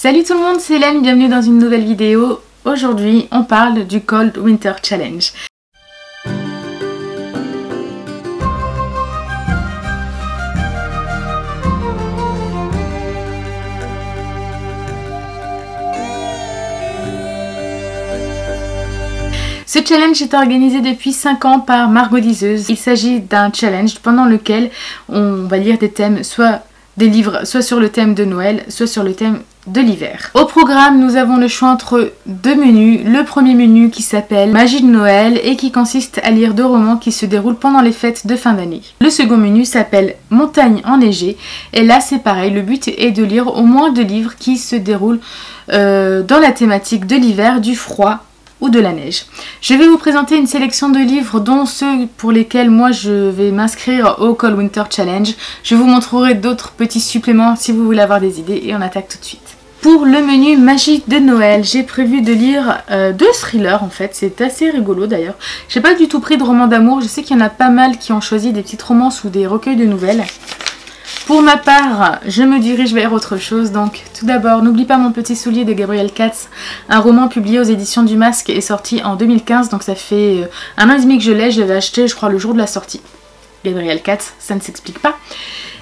Salut tout le monde, c'est Hélène, bienvenue dans une nouvelle vidéo. Aujourd'hui, on parle du Cold Winter Challenge. Ce challenge est organisé depuis 5 ans par Margaud Liseuse. Il s'agit d'un challenge pendant lequel on va lire des thèmes, soit des livres, soit sur le thème de Noël, soit sur le thème de l'hiver. Au programme, nous avons le choix entre deux menus. Le premier menu qui s'appelle Magie de Noël et qui consiste à lire deux romans qui se déroulent pendant les fêtes de fin d'année. Le second menu s'appelle Montagne enneigée et là c'est pareil, le but est de lire au moins deux livres qui se déroulent dans la thématique de l'hiver, du froid ou de la neige. Je vais vous présenter une sélection de livres dont ceux pour lesquels moi je vais m'inscrire au Cold Winter Challenge. Je vous montrerai d'autres petits suppléments si vous voulez avoir des idées et on attaque tout de suite. Pour le menu Magie de Noël, j'ai prévu de lire deux thrillers en fait, c'est assez rigolo d'ailleurs. J'ai pas du tout pris de romans d'amour, je sais qu'il y en a pas mal qui ont choisi des petites romances ou des recueils de nouvelles. Pour ma part, je me dirige vers autre chose, donc tout d'abord, n'oublie pas mon petit soulier de Gabriel Katz, un roman publié aux éditions du Masque et sorti en 2015, donc ça fait un an et demi que je l'ai, je l'avais acheté je crois le jour de la sortie. Gabriel Katz, ça ne s'explique pas.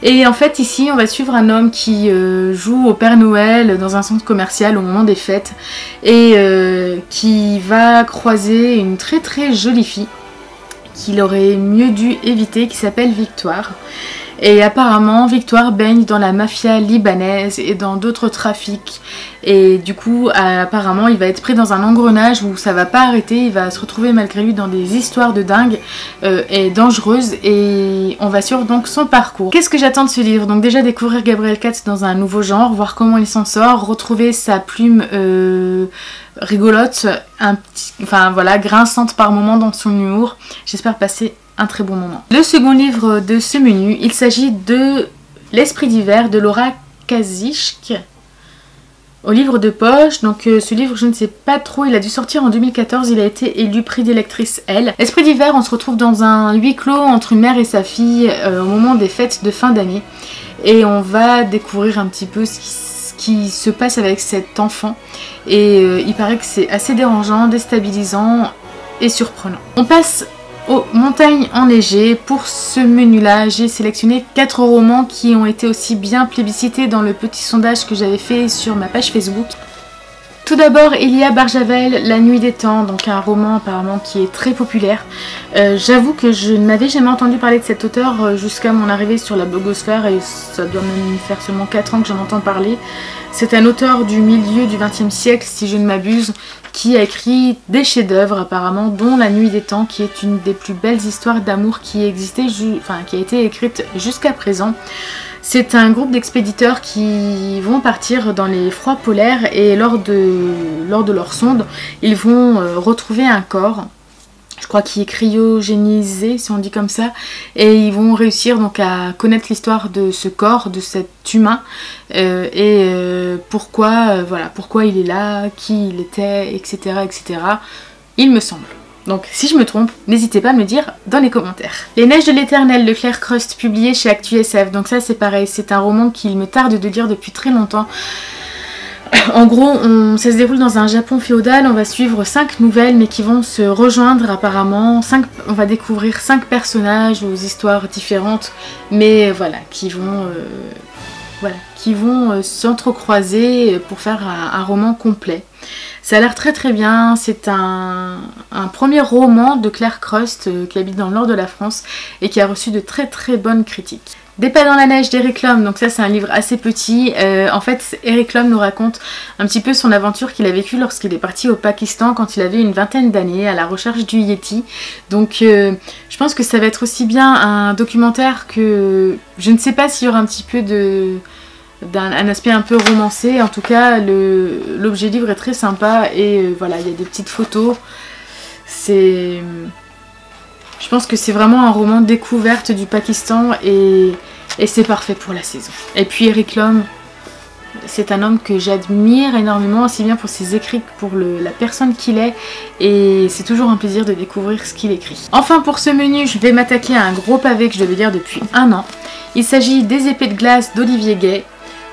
Et en fait ici on va suivre un homme qui joue au Père Noël dans un centre commercial au moment des fêtes et qui va croiser une très très jolie fille qu'il aurait mieux dû éviter qui s'appelle Victoire. Et apparemment Victoire baigne dans la mafia libanaise et dans d'autres trafics et du coup apparemment il va être pris dans un engrenage où ça va pas arrêter, il va se retrouver malgré lui dans des histoires de dingue et dangereuses et on va suivre donc son parcours. Qu'est-ce que j'attends de ce livre? Donc déjà découvrir Gabriel Katz dans un nouveau genre, voir comment il s'en sort, retrouver sa plume rigolote, enfin voilà, grinçante par moment dans son humour. J'espère passer un très bon moment. Le second livre de ce menu, il s'agit de L'Esprit d'hiver de Laura Kasischke au livre de poche. Donc ce livre, je ne sais pas trop, il a dû sortir en 2014, il a été élu prix des lectrices L. L'Esprit d'hiver, on se retrouve dans un huis clos entre une mère et sa fille au moment des fêtes de fin d'année et on va découvrir un petit peu ce qui se passe avec cet enfant et il paraît que c'est assez dérangeant, déstabilisant et surprenant. On passe aux montagnes enneigées. Pour ce menu là, j'ai sélectionné 4 romans qui ont été aussi bien plébiscités dans le petit sondage que j'avais fait sur ma page Facebook. Tout d'abord il y a Barjavel, La Nuit des Temps, donc un roman apparemment qui est très populaire. J'avoue que je n'avais jamais entendu parler de cet auteur jusqu'à mon arrivée sur la blogosphère et ça doit même faire seulement 4 ans que j'en entends parler. C'est un auteur du milieu du XXe siècle si je ne m'abuse, qui a écrit des chefs-d'œuvre apparemment, dont La Nuit des Temps, qui est une des plus belles histoires d'amour qui existait, enfin qui a été écrite jusqu'à présent. C'est un groupe d'expéditeurs qui vont partir dans les froids polaires et lors de leur sonde, ils vont retrouver un corps, je crois qu'il est cryogénisé si on dit comme ça, et ils vont réussir donc à connaître l'histoire de ce corps, de cet humain, pourquoi il est là, qui il était, etc., etc., il me semble. Donc si je me trompe, n'hésitez pas à me le dire dans les commentaires. Les Neiges de l'Éternel de Claire Krust, publié chez ActuSF, donc ça c'est pareil, c'est un roman qu'il me tarde de lire depuis très longtemps. En gros, ça se déroule dans un Japon féodal, on va suivre 5 nouvelles mais qui vont se rejoindre apparemment. On va découvrir 5 personnages aux histoires différentes mais voilà, qui vont s'entrecroiser pour faire un roman complet. Ça a l'air très très bien, c'est un premier roman de Claire Krust qui habite dans le nord de la France et qui a reçu de très très bonnes critiques. Des pas dans la neige d'Eric Lhomme, donc ça c'est un livre assez petit. En fait Eric Lhomme nous raconte un petit peu son aventure qu'il a vécue lorsqu'il est parti au Pakistan quand il avait une vingtaine d'années à la recherche du Yéti. Donc je pense que ça va être aussi bien un documentaire que... Je ne sais pas s'il y aura un petit peu de... d'un aspect un peu romancé. En tout cas l'objet livre est très sympa et voilà, il y a des petites photos. C'est... Je pense que c'est vraiment un roman découverte du Pakistan et c'est parfait pour la saison. Et puis Eric Lhomme, c'est un homme que j'admire énormément, aussi bien pour ses écrits que pour la personne qu'il est. Et c'est toujours un plaisir de découvrir ce qu'il écrit. Enfin pour ce menu, je vais m'attaquer à un gros pavé que je devais lire depuis un an. Il s'agit des Épées de glace d'Olivier Gay.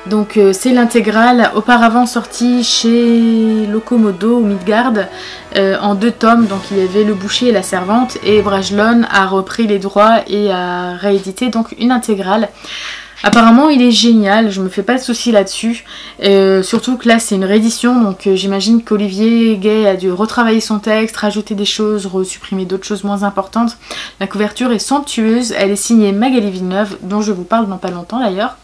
Donc c'est l'intégrale auparavant sortie chez Locomodo ou Midgard en 2 tomes. Donc il y avait Le Boucher et la Servante, et Bragelonne a repris les droits et a réédité donc une intégrale. Apparemment il est génial, je me fais pas de soucis là-dessus, surtout que là c'est une réédition, donc j'imagine qu'Olivier Gay a dû retravailler son texte, rajouter des choses, supprimer d'autres choses moins importantes. La couverture est somptueuse, elle est signée Magali Villeneuve, dont je vous parle dans pas longtemps d'ailleurs.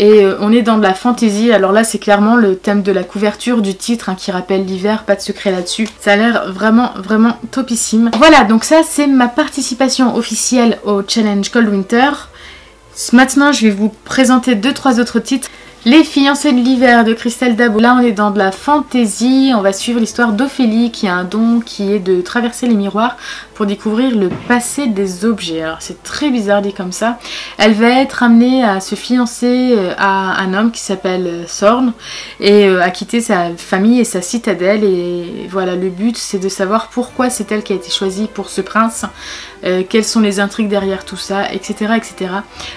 Et on est dans de la fantaisie, alors là c'est clairement le thème de la couverture, du titre hein, qui rappelle l'hiver, pas de secret là-dessus. Ça a l'air vraiment vraiment topissime. Voilà, donc ça c'est ma participation officielle au challenge Cold Winter. Maintenant je vais vous présenter 2-3 autres titres. Les fiancées de l'hiver de Christelle Dabos. Là on est dans de la fantaisie, on va suivre l'histoire d'Ophélie qui a un don qui est de traverser les miroirs pour découvrir le passé des objets. Alors c'est très bizarre dit comme ça. Elle va être amenée à se fiancer à un homme qui s'appelle Sorn et à quitter sa famille et sa citadelle, et voilà, le but c'est de savoir pourquoi c'est elle qui a été choisie pour ce prince, quelles sont les intrigues derrière tout ça, etc., etc.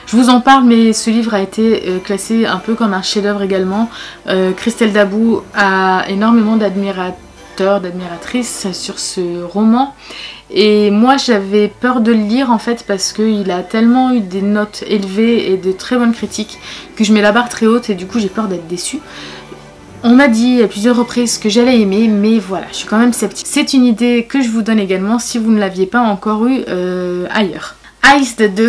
Je vous en parle, mais ce livre a été classé un peu comme un chef-d'œuvre également. Christelle Dabos a énormément d'admirateurs, d'admiratrices sur ce roman. Et moi j'avais peur de le lire en fait parce qu'il a tellement eu des notes élevées et de très bonnes critiques que je mets la barre très haute et du coup j'ai peur d'être déçue. On m'a dit à plusieurs reprises que j'allais aimer, mais voilà, je suis quand même sceptique. C'est une idée que je vous donne également si vous ne l'aviez pas encore eue ailleurs. Iced de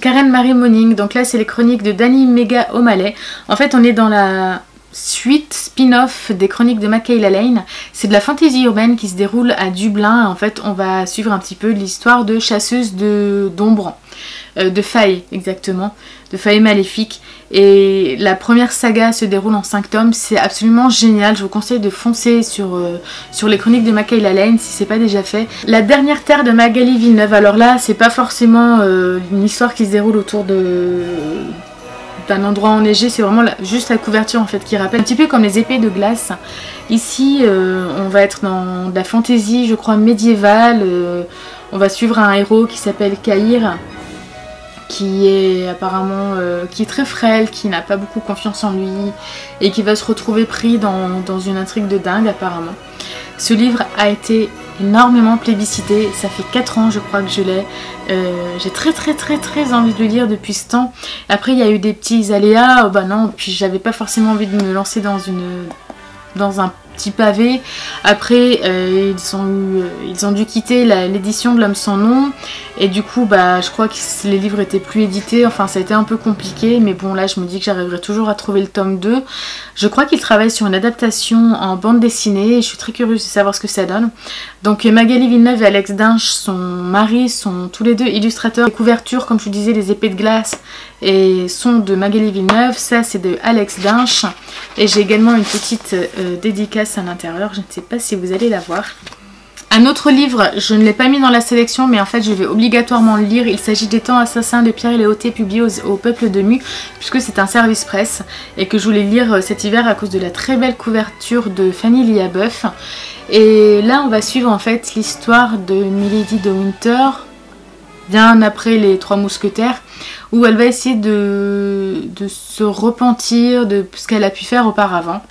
Karen-Marie Moning, donc là c'est les chroniques de Danny Mega O'Malley. En fait on est dans la suite spin-off des chroniques de Makayla Lane. C'est de la fantaisie urbaine qui se déroule à Dublin. En fait on va suivre un petit peu l'histoire de chasseuses d'ombres, de failles exactement, de failles maléfiques. Et la première saga se déroule en 5 tomes, c'est absolument génial, je vous conseille de foncer sur les chroniques de Makayla Lane si c'est pas déjà fait. La dernière terre de Magali Villeneuve, alors là c'est pas forcément une histoire qui se déroule autour de... un endroit enneigé, c'est vraiment juste la couverture en fait qui rappelle, un petit peu comme les épées de glace. Ici on va être dans de la fantaisie, je crois médiévale, on va suivre un héros qui s'appelle Kaïr, qui est apparemment qui est très frêle, qui n'a pas beaucoup confiance en lui et qui va se retrouver pris dans une intrigue de dingue apparemment. Ce livre a été énormément plébiscité, ça fait 4 ans je crois que je l'ai, j'ai très envie de le lire depuis ce temps. Après il y a eu des petits aléas, bah non, puis j'avais pas forcément envie de me lancer dans un petit pavé. Après ils ont dû quitter l'édition de L'Homme sans nom et du coup bah je crois que les livres étaient plus édités, enfin ça a été un peu compliqué, mais bon là je me dis que j'arriverai toujours à trouver le tome 2. Je crois qu'ils travaillent sur une adaptation en bande dessinée et je suis très curieuse de savoir ce que ça donne. Donc Magali Villeneuve et Alex Dinch, son mari, sont tous les deux illustrateurs. Les couvertures, comme je vous disais, les épées de glace sont de Magali Villeneuve, ça c'est de Alex Dinch, et j'ai également une petite dédicace à l'intérieur, je ne sais pas si vous allez la voir. Un autre livre, je ne l'ai pas mis dans la sélection, mais en fait je vais obligatoirement le lire. Il s'agit des Temps assassins de Pierre et Léoté, publié au Peuple de Nu, puisque c'est un service presse et que je voulais lire cet hiver à cause de la très belle couverture de Fanny Liabeuf. Et là on va suivre en fait l'histoire de Milady de Winter, bien après les 3 mousquetaires, où elle va essayer de se repentir de ce qu'elle a pu faire auparavant.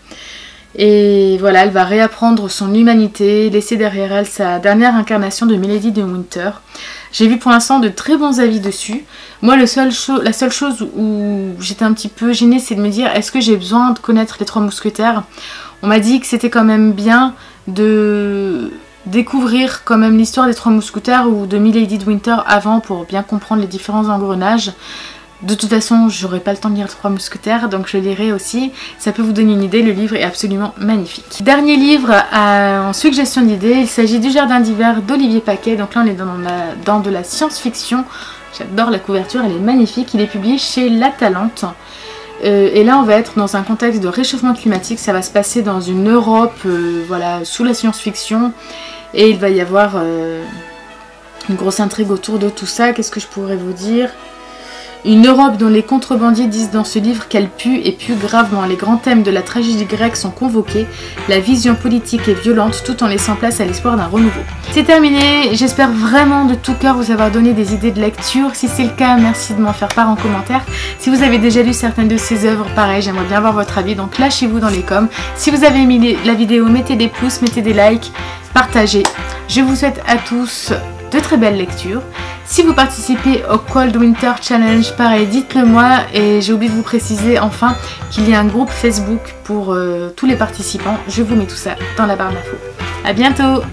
Et voilà, elle va réapprendre son humanité, laisser derrière elle sa dernière incarnation de Milady de Winter. J'ai vu pour l'instant de très bons avis dessus. Moi, la seule chose où j'étais un petit peu gênée, c'est de me dire, est-ce que j'ai besoin de connaître les 3 mousquetaires? On m'a dit que c'était quand même bien de découvrir quand même l'histoire des 3 mousquetaires ou de Milady de Winter avant pour bien comprendre les différents engrenages. De toute façon, j'aurai pas le temps de lire 3 mousquetaires, donc je lirai aussi. Ça peut vous donner une idée, le livre est absolument magnifique. Dernier livre en suggestion d'idée, il s'agit du Jardin d'hiver d'Olivier Paquet. Donc là, on est dans de la science-fiction. J'adore la couverture, elle est magnifique. Il est publié chez L'Atalante. Et là, on va être dans un contexte de réchauffement climatique. Ça va se passer dans une Europe, voilà, sous la science-fiction. Et il va y avoir une grosse intrigue autour de tout ça. Qu'est-ce que je pourrais vous dire ? Une Europe dont les contrebandiers disent dans ce livre qu'elle pue et pue gravement. Les grands thèmes de la tragédie grecque sont convoqués, la vision politique est violente tout en laissant place à l'espoir d'un renouveau. C'est terminé, j'espère vraiment de tout cœur vous avoir donné des idées de lecture. Si c'est le cas, merci de m'en faire part en commentaire. Si vous avez déjà lu certaines de ces œuvres, pareil, j'aimerais bien avoir votre avis, donc lâchez-vous dans les coms. Si vous avez aimé la vidéo, mettez des pouces, mettez des likes, partagez. Je vous souhaite à tous de très belles lectures. Si vous participez au Cold Winter Challenge, pareil, dites-le moi. Et j'ai oublié de vous préciser enfin qu'il y a un groupe Facebook pour tous les participants. Je vous mets tout ça dans la barre d'infos. A bientôt!